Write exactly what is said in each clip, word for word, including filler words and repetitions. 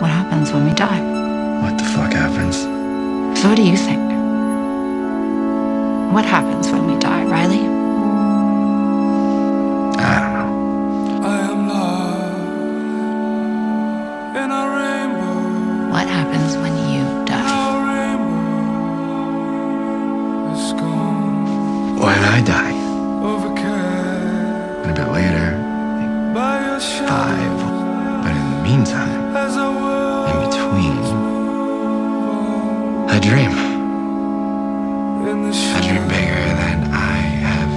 what happens when we die. What the fuck happens? So what do you think? What happens when we die, Riley? I don't know. I am love in a rainbow. What happens when you die? Rainbow is gone. When I die? Overcast. And a bit later, like five. But in the meantime, in between, I dream. I dream bigger than I have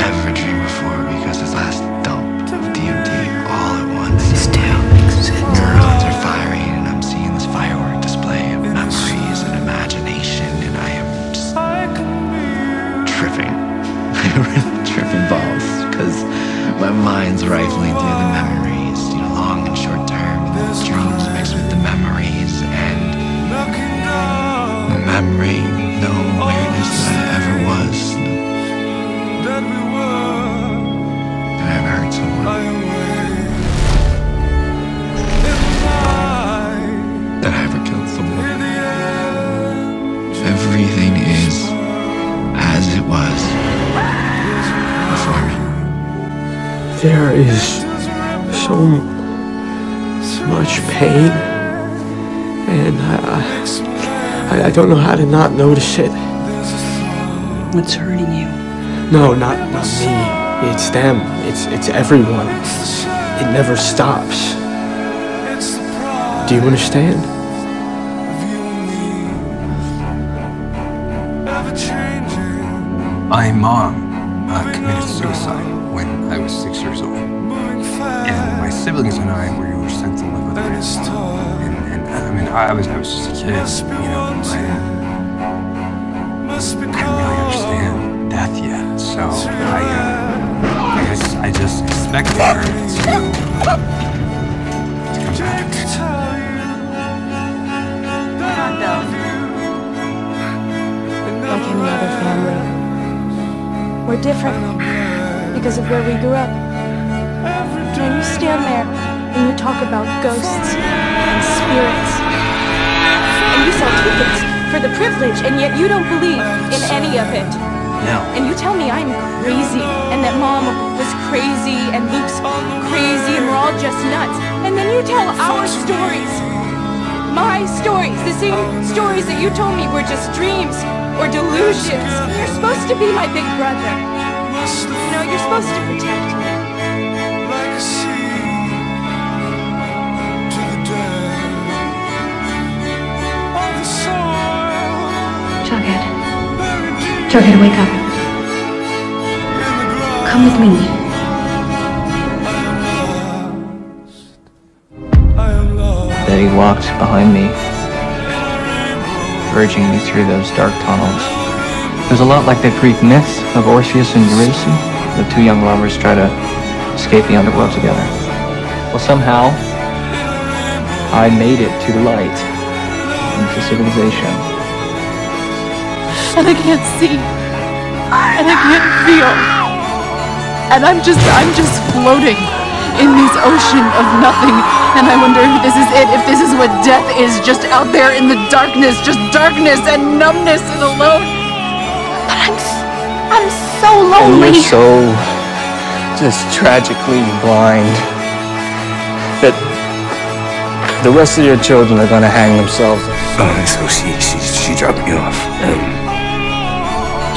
ever dreamed before, because this last dump of D M T all at once. This tale makes sense. Neurons are firing, and I'm seeing this firework display of memories and imagination, and I am just tripping. I'm really tripping balls, because my mind's rifling through the memories. Long and short term, and the dreams mixed with the memories, and the memory, no awareness that I ever was. Did I ever hurt someone? Did I ever kill someone? Everything is as it was before me. There is so much pain, and I, I, I don't know how to not notice it. What's hurting you? No, not, not me. It's them. It's, it's everyone. It never stops. Do you understand? My mom uh, committed suicide when I was six years old, and my siblings and I were sent to live with her, and, and I mean, I was, I was just a kid, you know, and I didn't really understand death yet, so I, uh, I guess I just expected her to, to come back. Like any other family, we're different because of where we grew up. Now you stand there, and you talk about ghosts and spirits, and you sell tickets for the privilege, and yet you don't believe in any of it. No. And you tell me I'm crazy, and that Mom was crazy, and Luke's crazy, and we're all just nuts. And then you tell our stories, my stories, the same stories that you told me were just dreams or delusions. You're supposed to be my big brother. You know, you're supposed to protect me. Jughead. Jughead, wake up. Come with me. That he walked behind me, urging me through those dark tunnels. It was a lot like that Greek myth of Orpheus and Eurydice. The two young lovers try to escape the underworld together. Well, somehow, I made it to the light and to civilization. And I can't see, and I can't feel, and I'm just, I'm just floating in this ocean of nothing, and I wonder if this is it, if this is what death is, just out there in the darkness, just darkness and numbness and alone. But I'm, I'm so lonely. And you're so just tragically blind that the rest of your children are going to hang themselves. Oh, and so she, she, she dropped me off. Um,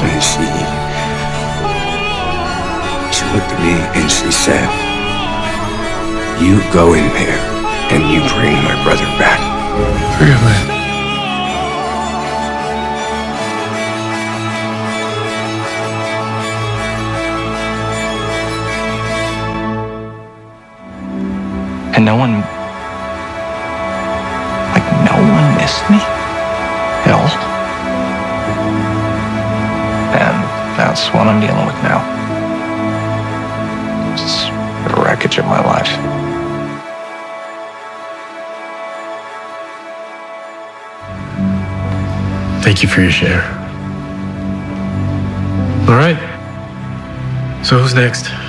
And she, she looked at me and she said, "You go in there and you bring my brother back." Really? And no one, like no one missed me at all. That's what I'm dealing with now. It's the wreckage of my life. Thank you for your share. All right. So who's next?